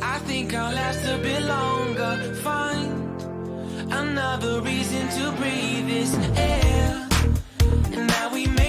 I think I'll last a bit longer. Find another reason to breathe this air, and now we make